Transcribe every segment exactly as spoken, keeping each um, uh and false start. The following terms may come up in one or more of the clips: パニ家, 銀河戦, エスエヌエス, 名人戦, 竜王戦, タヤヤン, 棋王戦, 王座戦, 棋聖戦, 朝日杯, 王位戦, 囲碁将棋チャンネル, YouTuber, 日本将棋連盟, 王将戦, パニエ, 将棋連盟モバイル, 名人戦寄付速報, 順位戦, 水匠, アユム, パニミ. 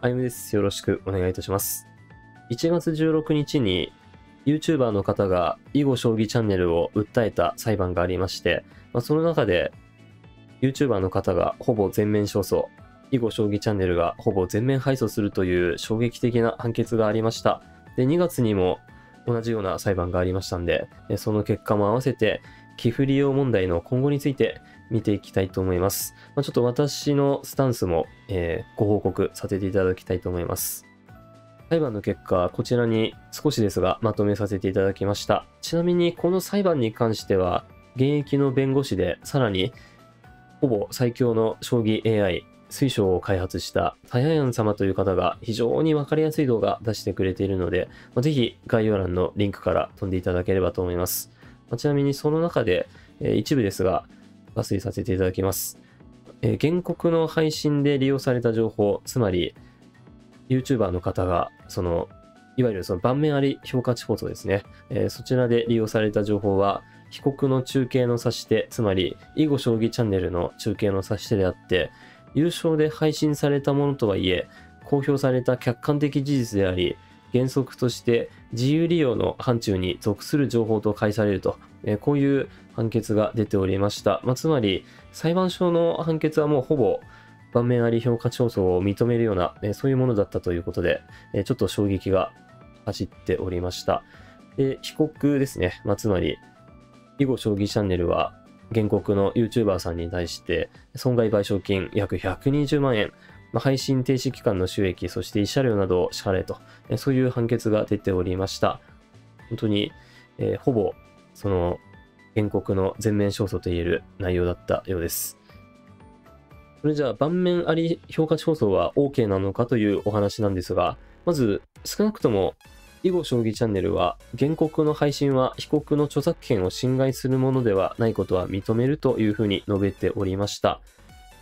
あゆむです。よろしくお願いいたします。いちがつじゅうろくにちに YouTuber の方が囲碁将棋チャンネルを訴えた裁判がありまして、まあ、その中で YouTuber の方がほぼ全面勝訴、囲碁将棋チャンネルがほぼ全面敗訴するという衝撃的な判決がありました。で、にがつにも同じような裁判がありましたんで、その結果も合わせて寄付利用問題の今後について見ていきたいと思います。まあ、ちょっと私のスタンスも、えー、ご報告させていただきたいと思います。裁判の結果、こちらに少しですがまとめさせていただきました。ちなみにこの裁判に関しては、現役の弁護士でさらにほぼ最強の将棋 エーアイ、水晶を開発したタヤヤン様という方が非常に分かりやすい動画を出してくれているので、ぜひ概要欄のリンクから飛んでいただければと思います。ちなみにその中で一部ですが抜粋させていただきます。原告の配信で利用された情報、つまり YouTuber の方がそのいわゆるその盤面あり評価値放送ですね、そちらで利用された情報は被告の中継の差し手、つまり囲碁将棋チャンネルの中継の差し手であって、優勝で配信されたものとはいえ公表された客観的事実であり、原則として自由利用の範疇に属する情報と解されると、えー、こういう判決が出ておりました。まあ、つまり裁判所の判決はもうほぼ盤面あり評価調査を認めるような、えー、そういうものだったということで、えー、ちょっと衝撃が走っておりました。で、被告ですね、まあ、つまり囲碁将棋チャンネルは原告の YouTuber さんに対して損害賠償金約ひゃくにじゅうまんえん、配信停止期間の収益、そして慰謝料などを支払えと、そういう判決が出ておりました。本当に、えー、ほぼその原告の全面勝訴といえる内容だったようです。それじゃあ盤面あり評価値放送は OK なのかというお話なんですが、まず少なくとも囲碁将棋チャンネルは原告の配信は被告の著作権を侵害するものではないことは認めるというふうに述べておりました。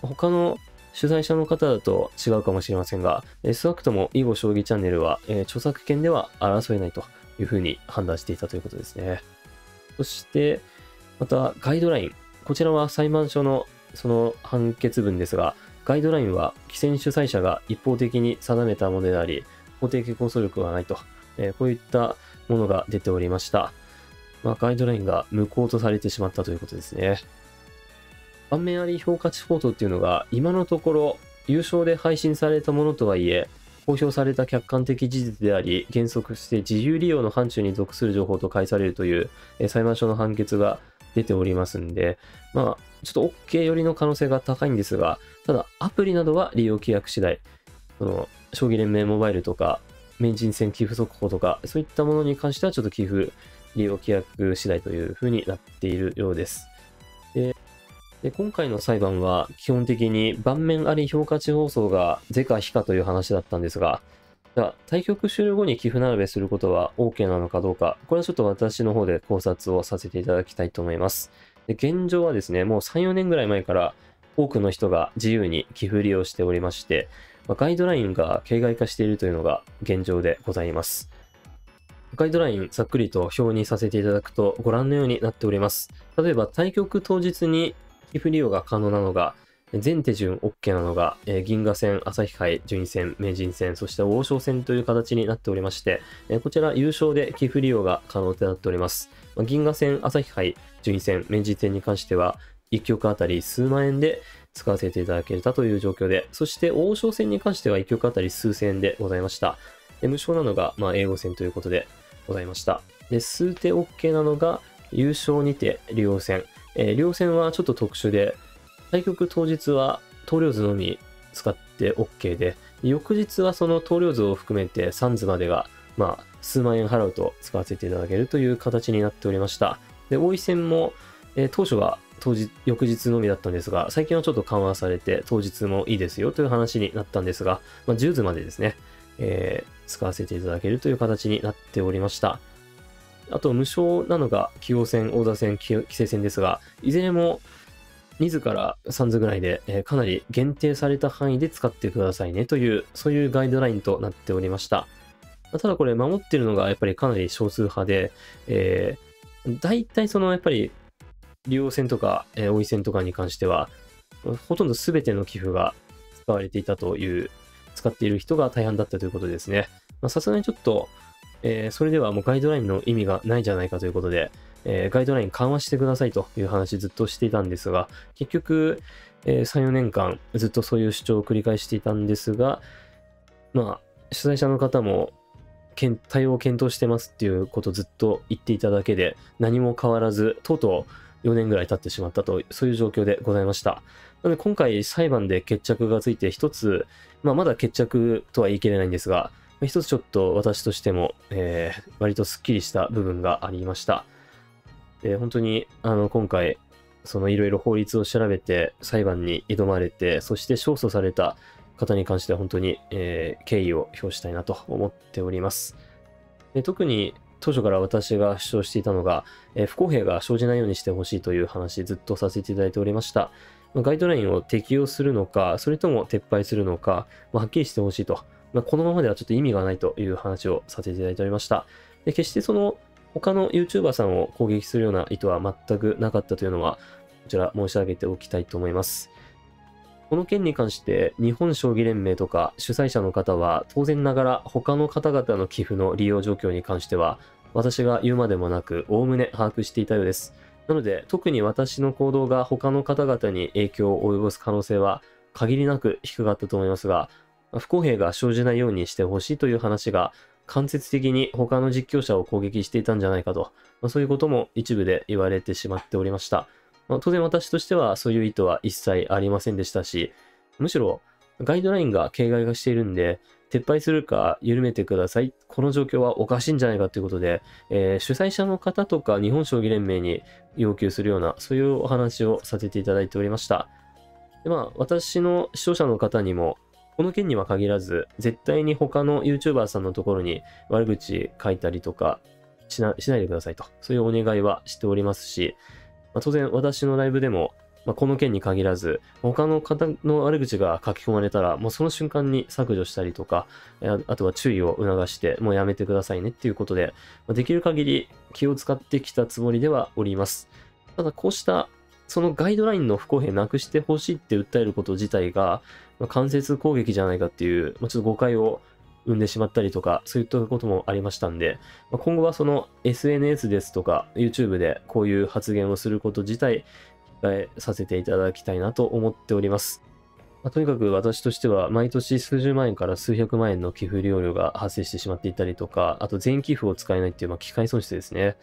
他の主催者の方だと違うかもしれませんが、少なくとも囲碁将棋チャンネルは著作権では争えないというふうに判断していたということですね。そしてまたガイドライン、こちらは裁判所のその判決文ですが、ガイドラインは既選主催者が一方的に定めたものであり、法定拘束力はないと、えー、こういったものが出ておりました。まあ、ガイドラインが無効とされてしまったということですね。盤面あり評価値放送っていうのが今のところ優勝で配信されたものとはいえ公表された客観的事実であり、原則して自由利用の範疇に属する情報と解されるという、えー、裁判所の判決が出ておりますんで、まあちょっと OK 寄りの可能性が高いんですが、ただアプリなどは利用規約次第、その将棋連盟モバイルとか名人戦寄付速報とか、そういったものに関してはちょっと寄付利用規約次第というふうになっているようです。でで今回の裁判は基本的に盤面あり評価値放送が是か非かという話だったんですが、じゃあ対局終了後に寄付並べすることは OK なのかどうか、これはちょっと私の方で考察をさせていただきたいと思います。で現状はですね、もうさん、よねんぐらい前から多くの人が自由に寄付利用しておりまして、まあ、ガイドラインが形骸化しているというのが現状でございます。ガイドラインざっくりと表にさせていただくとご覧のようになっております。例えば対局当日に寄付利用が可能なのが、全手順 OK なのが、えー、銀河戦、朝日杯、順位戦、名人戦、そして王将戦という形になっておりまして、えー、こちら優勝で寄付利用が可能となっております。まあ、銀河戦、朝日杯、順位戦、名人戦に関しては、いっきょくあたりすうまんえんで使わせていただけたという状況で、そして王将戦に関してはいっきょくあたりすうせんえんでございました。無償なのが、まあ、英語戦ということでございました。で、数手 OK なのが、優勝にて竜王戦。えー、竜王戦はちょっと特殊で、対局当日は投了図のみ使って OK で、翌日はその投了図を含めてさんずまでが、まあ、すうまんえん払うと使わせていただけるという形になっておりました。で、王位戦も、えー、当初は当日翌日のみだったんですが、最近はちょっと緩和されて、当日もいいですよという話になったんですが、まあ、じゅうずまでですね、えー、使わせていただけるという形になっておりました。あと、無償なのが、棋王戦、王座戦、棋聖戦ですが、いずれもにずからさんずぐらいで、えー、かなり限定された範囲で使ってくださいねという、そういうガイドラインとなっておりました。ただこれ、守ってるのがやっぱりかなり少数派で、えー、大体そのやっぱり、竜王戦とか、えー、王位戦とかに関しては、ほとんど全ての寄付が使われていたという使っている人が大半だったということですね。さすがにちょっと、えー、それではもうガイドラインの意味がないじゃないかということで、えー、ガイドライン緩和してくださいという話ずっとしていたんですが、結局、えー、さん、よねんかんずっとそういう主張を繰り返していたんですが、まあ、主催者の方も対応を検討してますっていうことをずっと言っていただけで、何も変わらず、とうとうよねんぐらい経ってしまったと、そういう状況でございました。なので今回裁判で決着がついて一つ、まあ、まだ決着とは言い切れないんですが、一つちょっと私としても、えー、割とすっきりした部分がありました。で本当にあの今回、そのいろいろ法律を調べて裁判に挑まれて、そして勝訴された方に関しては本当に、えー、敬意を表したいなと思っております。で特に当初から私が主張していたのが、えー、不公平が生じないようにしてほしいという話、ずっとさせていただいておりました。ガイドラインを適用するのか、それとも撤廃するのか、まあ、はっきりしてほしいと。まあ、このままではちょっと意味がないという話をさせていただいておりました。で決してその他の YouTuber さんを攻撃するような意図は全くなかったというのは、こちら申し上げておきたいと思います。この件に関して、日本将棋連盟とか主催者の方は、当然ながら他の方々の寄付の利用状況に関しては、私が言うまでもなく、おおむね把握していたようです。なので、特に私の行動が他の方々に影響を及ぼす可能性は、限りなく低かったと思いますが、不公平が生じないようにしてほしいという話が、間接的に他の実況者を攻撃していたんじゃないかと、まあ、そういうことも一部で言われてしまっておりました。まあ、当然私としてはそういう意図は一切ありませんでしたし、むしろガイドラインが形骸化しているんで、撤廃するか緩めてください、この状況はおかしいんじゃないかということで、えー、主催者の方とか日本将棋連盟に要求するような、そういうお話をさせていただいておりました。でまあ、私の視聴者の方にも、この件には限らず、絶対に他の YouTuber さんのところに悪口書いたりとかしな、しないでくださいと、そういうお願いはしておりますし、まあ、当然私のライブでも、まあ、この件に限らず、他の方の悪口が書き込まれたら、もうその瞬間に削除したりとか、あとは注意を促して、もうやめてくださいねっていうことで、まあ、できる限り気を使ってきたつもりではおります。ただこうしたそのガイドラインの不公平なくしてほしいって訴えること自体が、まあ、間接攻撃じゃないかっていう、まあ、ちょっと誤解を生んでしまったりとか、そういったこともありましたんで、まあ、今後はその エスエヌエス ですとか YouTube でこういう発言をすること自体控えさせていただきたいなと思っております。まあ、とにかく私としては毎年数十万円から数百万円の寄付料料が発生してしまっていたりとか、あと全寄付を使えないっていうまあ機械損失ですね。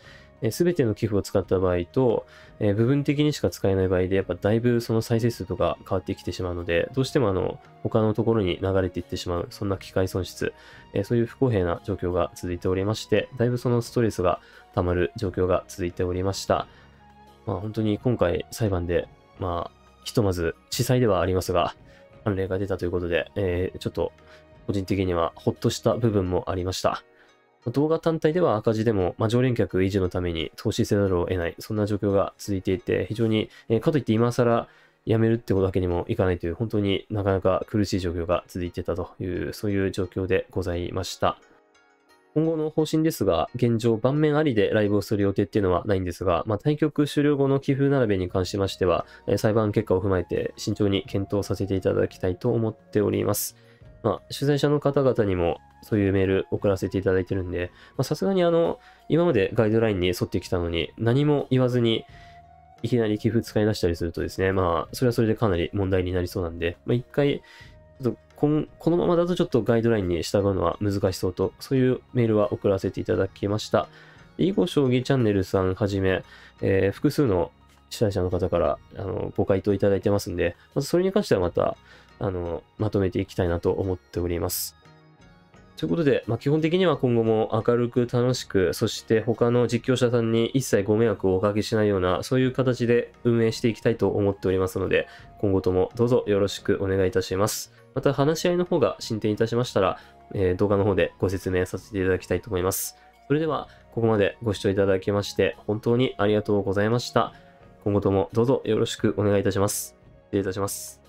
すべての寄付を使った場合と、えー、部分的にしか使えない場合で、やっぱだいぶその再生数とか変わってきてしまうので、どうしてもあの他のところに流れていってしまう、そんな機械損失、えー、そういう不公平な状況が続いておりまして、だいぶそのストレスがたまる状況が続いておりました。まあ、本当に今回裁判で、まあ、ひとまず地裁ではありますが、判例が出たということで、えー、ちょっと個人的にはほっとした部分もありました。動画単体では赤字でも、まあ、常連客維持のために投資せざるを得ない、そんな状況が続いていて、非常に、えー、かといって今更やめるってことだけにもいかないという、本当になかなか苦しい状況が続いてたという、そういう状況でございました。今後の方針ですが、現状盤面ありでライブをする予定っていうのはないんですが、まあ、対局終了後の寄付並べに関しましては、えー、裁判結果を踏まえて慎重に検討させていただきたいと思っております。まあ、主催者の方々にもそういうメール送らせていただいてるんで、さすがにあの、今までガイドラインに沿ってきたのに、何も言わずに、いきなり寄付使い出したりするとですね、まあ、それはそれでかなり問題になりそうなんで、まあ、一回、ちょっとこ、このままだとちょっとガイドラインに従うのは難しそうと、そういうメールは送らせていただきました。囲碁将棋チャンネルさんはじめ、えー、複数の主催者の方からあのご回答いただいてますんで、まずそれに関してはまた、あのまとめていきたいなと思っております。ということで、まあ、基本的には今後も明るく楽しく、そして他の実況者さんに一切ご迷惑をおかけしないような、そういう形で運営していきたいと思っておりますので、今後ともどうぞよろしくお願いいたします。また話し合いの方が進展いたしましたら、えー、動画の方でご説明させていただきたいと思います。それでは、ここまでご視聴いただきまして本当にありがとうございました。今後ともどうぞよろしくお願いいたします。失礼いたします。